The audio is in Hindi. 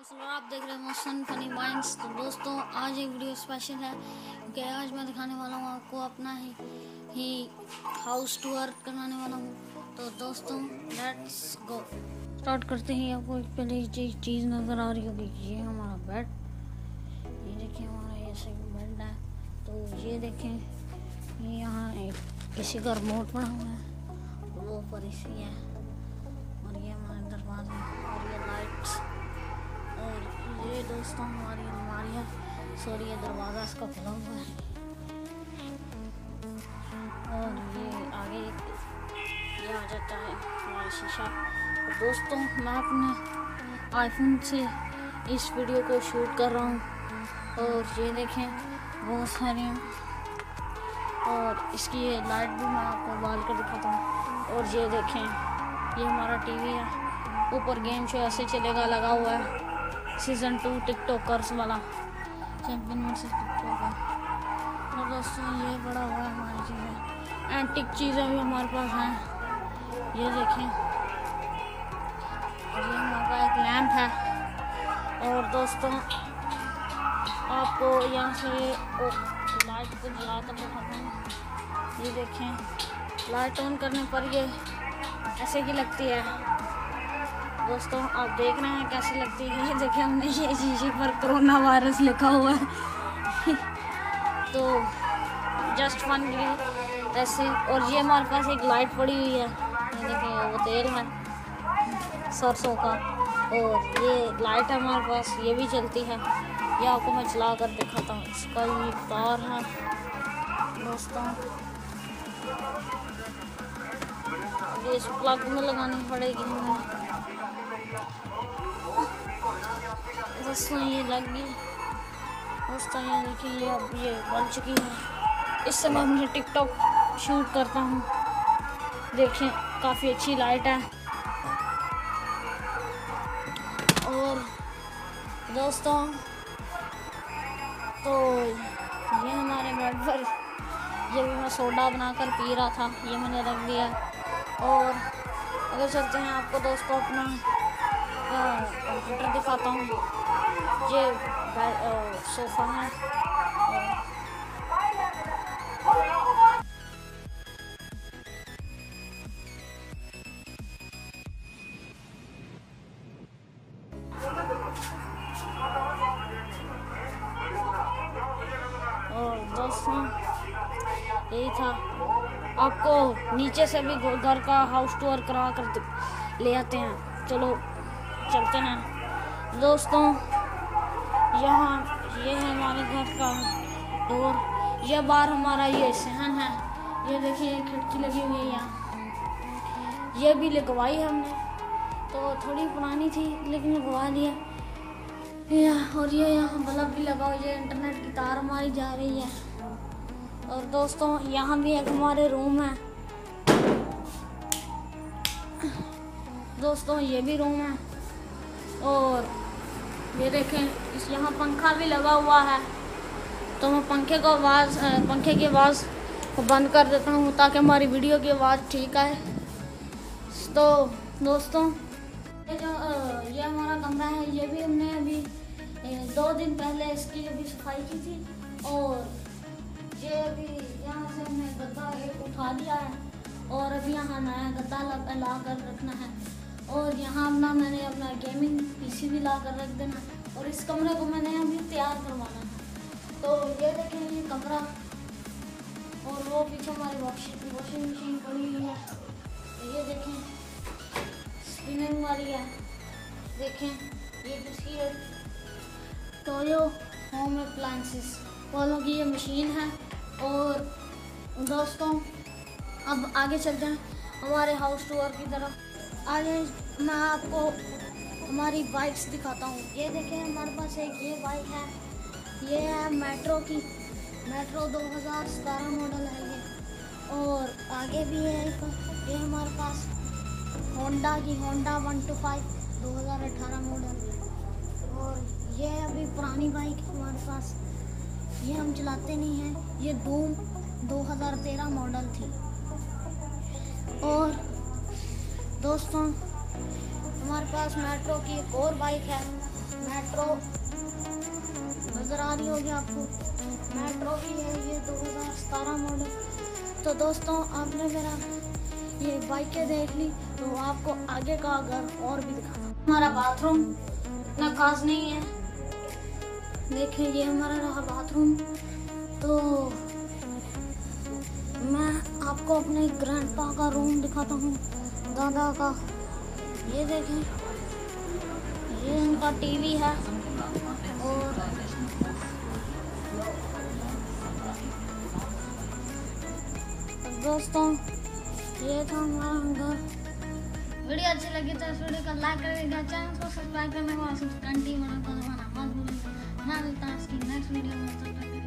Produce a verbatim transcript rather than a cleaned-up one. आप देख रहे हैं मोहसिन फनी माइंड्स। तो दोस्तों आज एक वीडियो स्पेशल है क्योंकि आज मैं दिखाने वाला हूँ आपको अपना ही ही हाउस टूर करवाने वाला हूँ। तो दोस्तों लेट्स गो। स्टार्ट करते ही आपको एक पहली चीज़ चीज़ नज़र आ रही होगी, ये हमारा बेड। ये देखिए हमारा ये सही बेड है। तो ये देखें, ये यहाँ एक किसी का रिमोट बना हुआ है, वो ऊपर इसी है। और ये हमारा दरवाज़ा और ये लाइट्स, और ये दोस्तों हमारी अलमारी है। सॉरी, ये दरवाज़ा इसका खुला हुआ है। और ये आगे ये आ जाता है हमारा शीशा। दोस्तों मैं अपने आईफोन से इस वीडियो को शूट कर रहा हूँ। और ये देखें बहुत सारे, और इसकी ये लाइट भी मैं आपको डाल कर दिखाता हूँ। और ये देखें ये हमारा टीवी है, ऊपर गेम शो ऐसे चलेगा लगा हुआ है, सीज़न टू टिकटॉकर्स वाला, चैम्पियन वर्सेस टिकटॉकर। तो दोस्तों ये बड़ा हुआ है हमारी चीज़ें, एंटिक चीज़ें भी हमारे पास हैं। ये देखें ये हमारा एक लैंप है। और दोस्तों आपको यहाँ से लाइट को जलाकर दिखाते हैं। ये देखें लाइट ऑन करने पर ये ऐसे की लगती है। दोस्तों आप देख रहे हैं कैसी लगती है। ये देखिए हमने ये शीशे पर कोरोना वायरस लिखा हुआ है। तो जस्ट फन के लिए ऐसे। और ये हमारे पास एक लाइट पड़ी हुई है, ये देखिए वो तेल है सरसों का। और ये लाइट हमारे पास ये भी चलती है, ये आपको मैं चला कर दिखाता हूँ। इसका ये तार है दोस्तों, ये इस प्लग में लगानी पड़ेगी हमें। दोस्तों ये लग गई। दोस्तों ये देखिए ये अब ये बन चुकी है। इस समय मुझे टिकटॉक शूट करता हूँ। देखें काफ़ी अच्छी लाइट है। और दोस्तों तो ये हमारे बेड पर ये भी मैं सोडा बनाकर पी रहा था, ये मैंने रख दिया। और अगर चलते हैं आपको दोस्तों अपना कंप्यूटर दिखाता हूँ। ये सोफ़ा है। और दोस्तों यही था, आपको नीचे से भी घर का हाउस टूर करा कर ले आते हैं। चलो चलते हैं दोस्तों। यहाँ ये है हमारे घर का डोर। यह बार हमारा ये सहन है। ये देखिए खिड़की लगी हुई है यहाँ, ये भी लगवाई हमने। तो थोड़ी पुरानी थी लेकिन लगवा लिया। और ये यहाँ बल्ब भी लगा हुआ है, इंटरनेट की तार हमारी जा रही है। और दोस्तों यहाँ भी एक हमारे रूम है। दोस्तों ये भी रूम है। और ये देखें इस यहाँ पंखा भी लगा हुआ है। तो मैं पंखे को आवाज़ पंखे की आवाज़ को बंद कर देता हूँ ताकि हमारी वीडियो की आवाज़ ठीक आए। तो दोस्तों ये जो ये हमारा कमरा है, ये भी हमने अभी दो दिन पहले इसकी अभी सफाई की थी। और ये अभी यहाँ से हमने गद्दा एक उठा लिया है और अभी यहाँ नया गद्दा ला कर रखना है। और यहाँ अपना मैंने अपना गेमिंग पीसी भी ला कर रख देना। और इस कमरे को मैंने अभी तैयार करवाना है। तो ये देखें ये कमरा, और वो पीछे हमारी वॉशिंग वॉशिंग मशीन पड़ी हुई है। ये देखें स्पिनिंग वाली है। देखें ये किसकी है, टोयो होम अप्लाइंसेस वालों की ये मशीन है। और दोस्तों अब आगे चलते हैं हमारे हाउस टूर की तरफ। आगे मैं आपको हमारी बाइक्स दिखाता हूँ। ये देखें हमारे पास एक ये बाइक है, ये है मेट्रो की, मेट्रो दो हज़ार सत्रह मॉडल है ये। और आगे भी है एक, ये हमारे पास होंडा की होंडा वन टू फाइव दो हज़ार अठारह मॉडल। और ये अभी पुरानी बाइक है हमारे पास, ये हम चलाते नहीं हैं। ये धूम दो हज़ार तेरह मॉडल थी। और दोस्तों हमारे पास मेट्रो की एक और बाइक है, मेट्रो नज़र आ रही होगी आपको, मेट्रो भी है ये दो हज़ार सत्रह मॉडल। तो दोस्तों आपने मेरा ये बाइकें देख ली, तो आपको आगे का घर और भी दिखाता हूँ। हमारा बाथरूम इतना खास नहीं है, देखिए ये हमारा रहा बाथरूम। तो मैं आपको अपने ग्रैंडपा का रूम दिखाता हूँ, दादा का। ये देखिए ये उनका टीवी है, और दोस्तों ये था हमारा घर। वीडियो अच्छी लगी तो इस वीडियो को लाइक करिएगा, चैनल को सब्सक्राइब करने को और सब्सक्राइब करने को मत भूलिएगा। मिलता है इसकी नेक्स्ट वीडियो में।